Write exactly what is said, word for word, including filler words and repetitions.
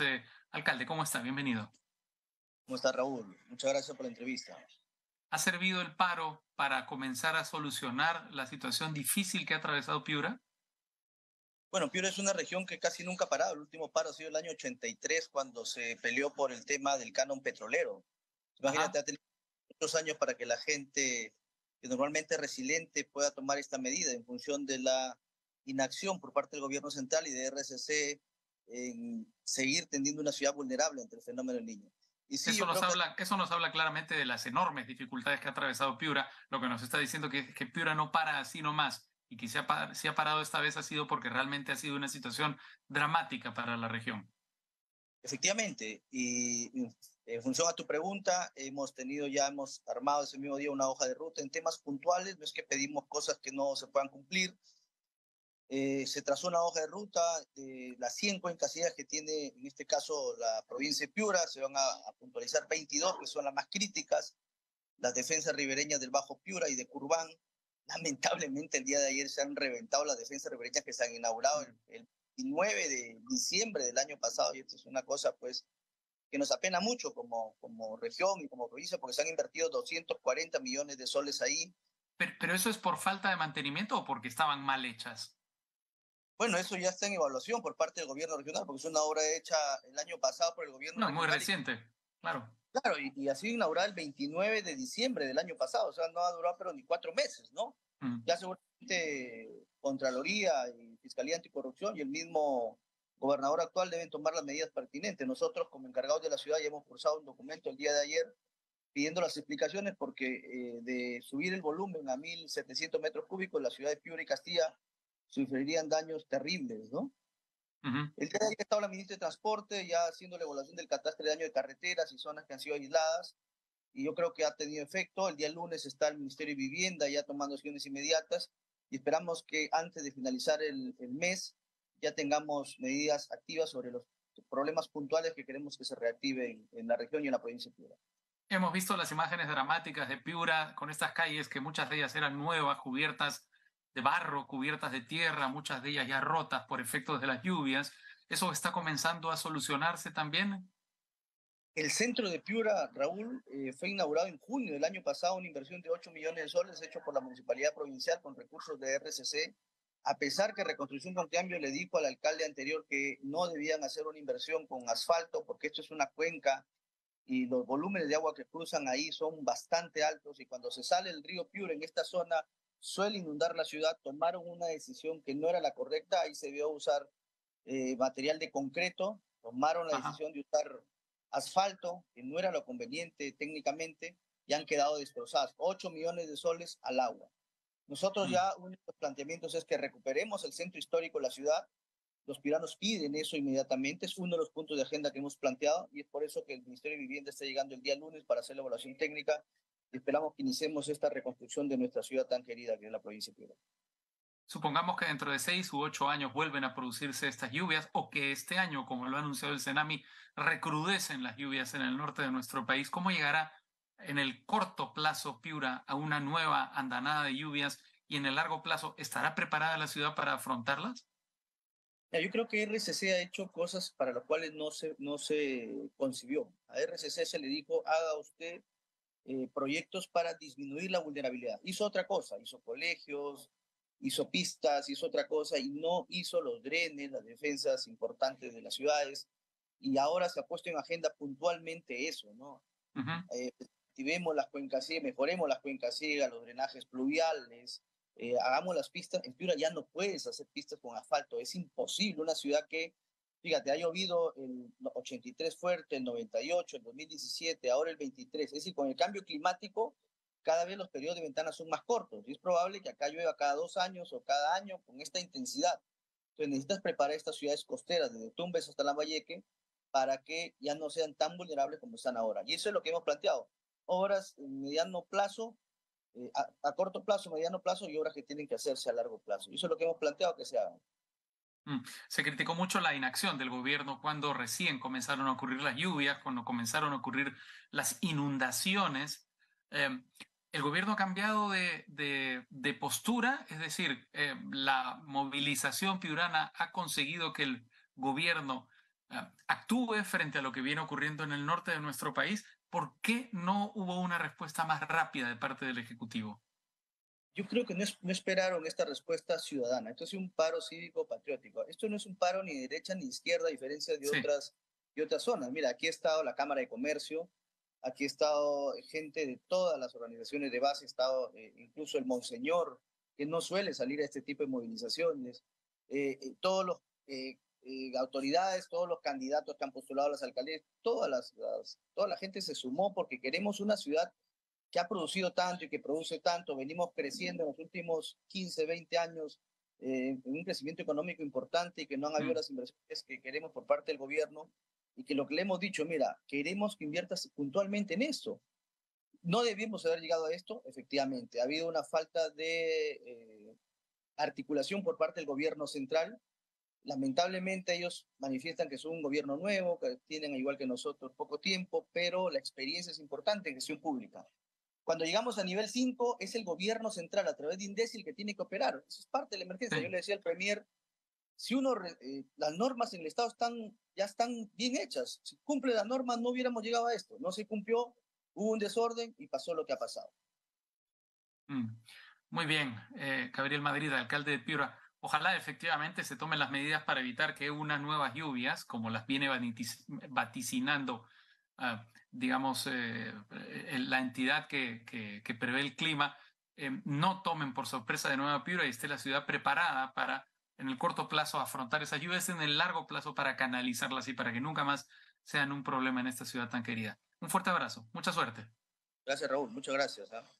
Eh, alcalde, ¿cómo está? Bienvenido. ¿Cómo está, Raúl? Muchas gracias por la entrevista. ¿Ha servido el paro para comenzar a solucionar la situación difícil que ha atravesado Piura? Bueno, Piura es una región que casi nunca ha parado. El último paro ha sido el año ochenta y tres, cuando se peleó por el tema del canon petrolero. Imagínate, ha tenido muchos años para que la gente que normalmente es resiliente pueda tomar esta medida en función de la inacción por parte del gobierno central y de R C C en seguir tendiendo una ciudad vulnerable ante el fenómeno del niño. Y sí, eso, nos habla, que... eso nos habla claramente de las enormes dificultades que ha atravesado Piura. Lo que nos está diciendo que es que Piura no para así nomás, y que se ha, se ha parado esta vez ha sido porque realmente ha sido una situación dramática para la región. Efectivamente, y en función a tu pregunta, hemos tenido ya, hemos armado ese mismo día una hoja de ruta en temas puntuales. No es que pedimos cosas que no se puedan cumplir. Eh, se trazó una hoja de ruta de las cien cuencas que tiene, en este caso, la provincia de Piura. Se van a, a puntualizar veintidós, que son las más críticas, las defensas ribereñas del Bajo Piura y de Curbán. Lamentablemente, el día de ayer se han reventado las defensas ribereñas que se han inaugurado el, el veintinueve de diciembre del año pasado, y esto es una cosa, pues, que nos apena mucho como, como región y como provincia, porque se han invertido doscientos cuarenta millones de soles ahí. Pero, ¿pero eso es por falta de mantenimiento o porque estaban mal hechas? Bueno, eso ya está en evaluación por parte del gobierno regional, porque es una obra hecha el año pasado por el gobierno no, regional. No, muy reciente, claro. Claro, y, y ha sido inaugurada el veintinueve de diciembre del año pasado, o sea, no ha durado pero ni cuatro meses, ¿no? Mm. Ya seguramente Contraloría y Fiscalía Anticorrupción y el mismo gobernador actual deben tomar las medidas pertinentes. Nosotros, como encargados de la ciudad, ya hemos cursado un documento el día de ayer pidiendo las explicaciones, porque eh, de subir el volumen a mil setecientos metros cúbicos, la ciudad de Piura y Castilla sufrirían daños terribles, ¿no? Uh-huh. El día de ayer estaba la ministra de Transporte ya haciendo la evaluación del catástrofe de daño de carreteras y zonas que han sido aisladas, y yo creo que ha tenido efecto. El día lunes está el Ministerio de Vivienda ya tomando acciones inmediatas, y esperamos que antes de finalizar el, el mes ya tengamos medidas activas sobre los problemas puntuales que queremos que se reactiven en, en la región y en la provincia de Piura. Hemos visto las imágenes dramáticas de Piura con estas calles que muchas de ellas eran nuevas, cubiertas de barro, cubiertas de tierra, muchas de ellas ya rotas por efectos de las lluvias. ¿Eso está comenzando a solucionarse también? El centro de Piura, Raúl, eh, fue inaugurado en junio del año pasado, una inversión de ocho millones de soles hecho por la Municipalidad Provincial con recursos de R C C, a pesar que Reconstrucción con Cambio le dijo al alcalde anterior que no debían hacer una inversión con asfalto, porque esto es una cuenca y los volúmenes de agua que cruzan ahí son bastante altos, y cuando se sale el río Piura en esta zona suele inundar la ciudad. Tomaron una decisión que no era la correcta. Ahí se vio usar eh, material de concreto, tomaron la Ajá. decisión de usar asfalto, que no era lo conveniente técnicamente, y han quedado destrozadas. ocho millones de soles al agua. Nosotros mm. ya, uno de los planteamientos es que recuperemos el centro histórico de la ciudad. Los piuranos piden eso inmediatamente, es uno de los puntos de agenda que hemos planteado, y es por eso que el Ministerio de Vivienda está llegando el día lunes para hacer la evaluación técnica. Esperamos que iniciemos esta reconstrucción de nuestra ciudad tan querida que es la provincia de Piura. Supongamos que dentro de seis u ocho años vuelven a producirse estas lluvias, o que este año, como lo ha anunciado el Senami, recrudecen las lluvias en el norte de nuestro país. ¿Cómo llegará en el corto plazo Piura a una nueva andanada de lluvias, y en el largo plazo estará preparada la ciudad para afrontarlas? Yo creo que R C C ha hecho cosas para las cuales no se, no se concibió. A R C C se le dijo, haga usted Eh, proyectos para disminuir la vulnerabilidad. Hizo otra cosa, hizo colegios, hizo pistas, hizo otra cosa, y no hizo los drenes, las defensas importantes de las ciudades, y ahora se ha puesto en agenda puntualmente eso, ¿no? Uh-huh. eh, activemos las cuencas ciegas, mejoremos las cuencas ciegas, los drenajes pluviales, eh, hagamos las pistas. En Piura ya no puedes hacer pistas con asfalto, es imposible. Una ciudad que, fíjate, ha llovido el ochenta y tres fuerte, el noventa y ocho, el dos mil diecisiete, ahora el veintitrés. Es decir, con el cambio climático, cada vez los periodos de ventana son más cortos. Y es probable que acá llueva cada dos años o cada año con esta intensidad. Entonces necesitas preparar estas ciudades costeras, desde Tumbes hasta Lambayeque, para que ya no sean tan vulnerables como están ahora. Y eso es lo que hemos planteado. Obras en mediano plazo, eh, a, a corto plazo, mediano plazo, y obras que tienen que hacerse a largo plazo. Y eso es lo que hemos planteado que se hagan. Se criticó mucho la inacción del gobierno cuando recién comenzaron a ocurrir las lluvias, cuando comenzaron a ocurrir las inundaciones. Eh, ¿el gobierno ha cambiado de, de, de postura? Es decir, eh, ¿la movilización piurana ha conseguido que el gobierno actúe frente a lo que viene ocurriendo en el norte de nuestro país, ¿por qué no hubo una respuesta más rápida de parte del Ejecutivo? Yo creo que no, es, no esperaron esta respuesta ciudadana. Esto es un paro cívico-patriótico. Esto no es un paro ni derecha ni izquierda, a diferencia de, sí. otras, de otras zonas. Mira, aquí ha estado la Cámara de Comercio, aquí ha estado gente de todas las organizaciones de base, ha estado eh, incluso el Monseñor, que no suele salir a este tipo de movilizaciones, eh, eh, todos los... Eh, Eh, autoridades, todos los candidatos que han postulado a las alcaldías, todas las, las, toda la gente se sumó porque queremos una ciudad que ha producido tanto y que produce tanto. Venimos creciendo en los últimos quince, veinte años eh, en un crecimiento económico importante y que no han habido las inversiones que queremos por parte del gobierno, y que lo que le hemos dicho, mira, queremos que inviertas puntualmente en esto. No debimos haber llegado a esto, efectivamente. Ha habido una falta de eh, articulación por parte del gobierno central. Lamentablemente ellos manifiestan que son un gobierno nuevo, que tienen, igual que nosotros, poco tiempo, pero la experiencia es importante en gestión pública. Cuando llegamos a nivel cinco, es el gobierno central, a través de INDECI, que tiene que operar. Eso es parte de la emergencia. Sí. Yo le decía al Premier, si uno, eh, las normas en el Estado están, ya están bien hechas. Si cumple las normas, no hubiéramos llegado a esto. No se cumplió, hubo un desorden y pasó lo que ha pasado. Mm. Muy bien, eh, Gabriel Madrid, alcalde de Piura. Ojalá efectivamente se tomen las medidas para evitar que unas nuevas lluvias, como las viene vaticinando, uh, digamos, eh, la entidad que, que, que prevé el clima, eh, no tomen por sorpresa de nuevo a Piura y esté la ciudad preparada para, en el corto plazo, afrontar esas lluvias, en el largo plazo para canalizarlas y para que nunca más sean un problema en esta ciudad tan querida. Un fuerte abrazo, mucha suerte. Gracias, Raúl, muchas gracias. ¿eh?